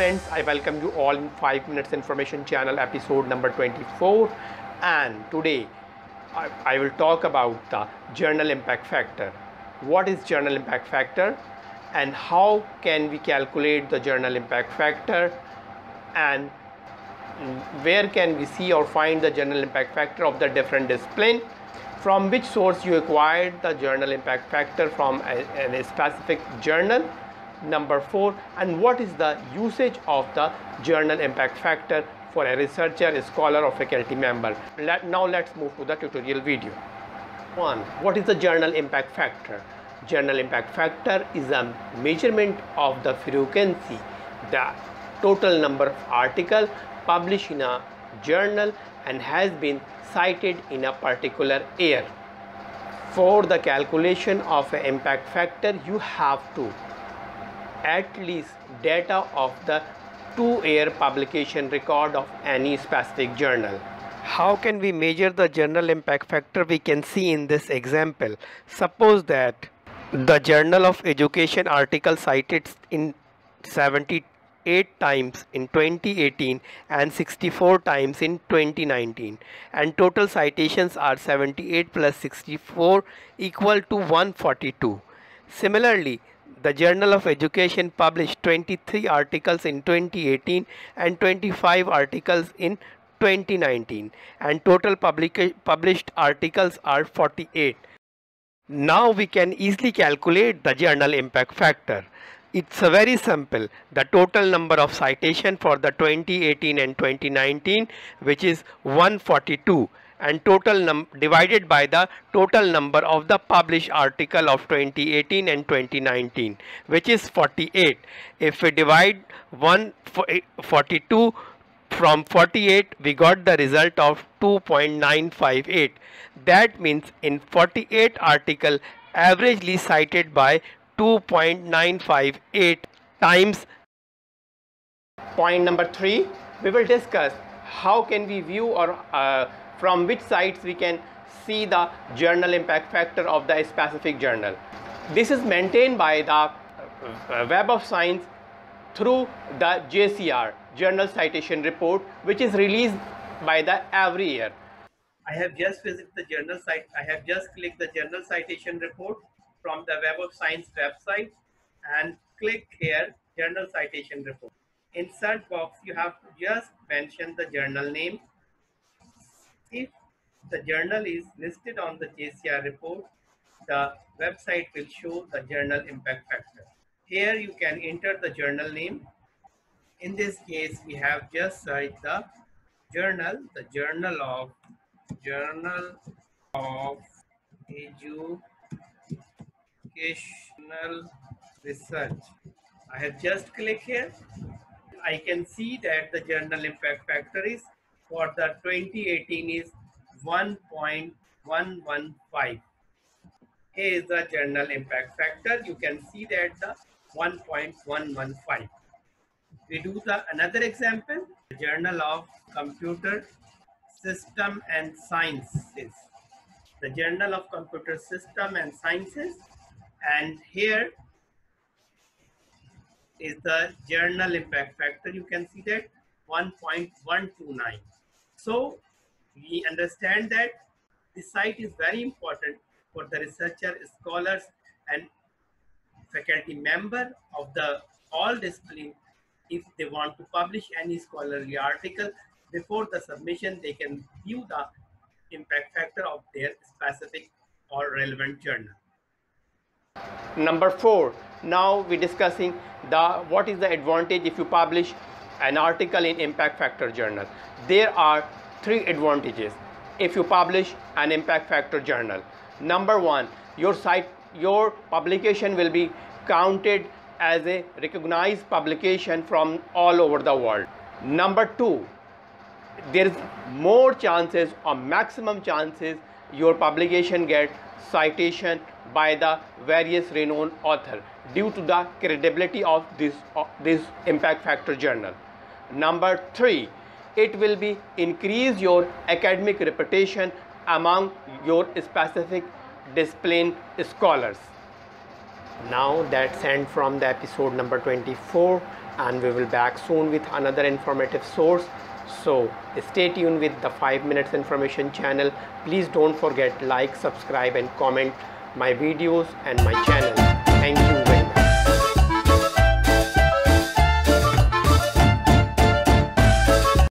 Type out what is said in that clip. friends, I welcome you all in 5 Minutes Information Channel episode number 24, and today I will talk about the journal impact factor. What is journal impact factor and how can we calculate the journal impact factor, and where can we see or find the journal impact factor of the different discipline, from which source you acquired the journal impact factor from a specific journal. Number 4, and what is the usage of the journal impact factor for a researcher, a scholar or faculty member. Now let's move to the tutorial video. 1. What is the journal impact factor? Journal impact factor is a measurement of the frequency, the total number of articles published in a journal and has been cited in a particular year. For the calculation of an impact factor, you have to at least data of the 2-year publication record of any specific journal. How can we measure the journal impact factor? We can see in this example. Suppose that the Journal of Education article cited in 78 times in 2018 and 64 times in 2019, and total citations are 78 plus 64 equal to 142. Similarly, the Journal of Education published 23 articles in 2018 and 25 articles in 2019, and total published articles are 48. Now we can easily calculate the journal impact factor. It's very simple. The total number of citation for the 2018 and 2019, which is 142, and total divided by the total number of the published article of 2018 and 2019, which is 48. If we divide 142 from 48, we got the result of 2.958. That means in 48 article averagely cited by 2.958 times. Point number 3, we will discuss how can we view or from which sites we can see the journal impact factor of the specific journal. This is maintained by the Web of Science through the JCR, Journal Citation Report, which is released by the every year. I have just visited the journal site. I have just clicked the Journal Citation Report from the Web of Science website and click here, Journal Citation Report. In search box, you have to just mention the journal name. If the journal is listed on the JCR report, the website will show the journal impact factor. Here you can enter the journal name. In this case, we have just searched the Journal of Educational Research. I have just clicked here. I can see that the journal impact factor is for the 2018 is 1.115. Here is the journal impact factor. You can see that the 1.115. We do another example, the Journal of Computer System and Sciences. The Journal of Computer System and Sciences, and here is the journal impact factor. You can see that 1.129. So we understand that the site is very important for the researcher, scholars and faculty member of the all discipline. If they want to publish any scholarly article, before the submission they can view the impact factor of their specific or relevant journal. Number 4, now we're discussing what is the advantage if you publish an article in impact factor journal. There are 3 advantages if you publish an impact factor journal. Number 1, your publication will be counted as a recognized publication from all over the world. Number 2, there is more chances or maximum chances your publication gets citation by the various renowned author due to the credibility of this impact factor journal. Number 3, it will be increase your academic reputation among your specific discipline scholars. Now that's end from the episode number 24, and we will back soon with another informative source. So stay tuned with the 5 Minutes Information Channel. Please don't forget like, subscribe and comment my videos and my channel. Thank you.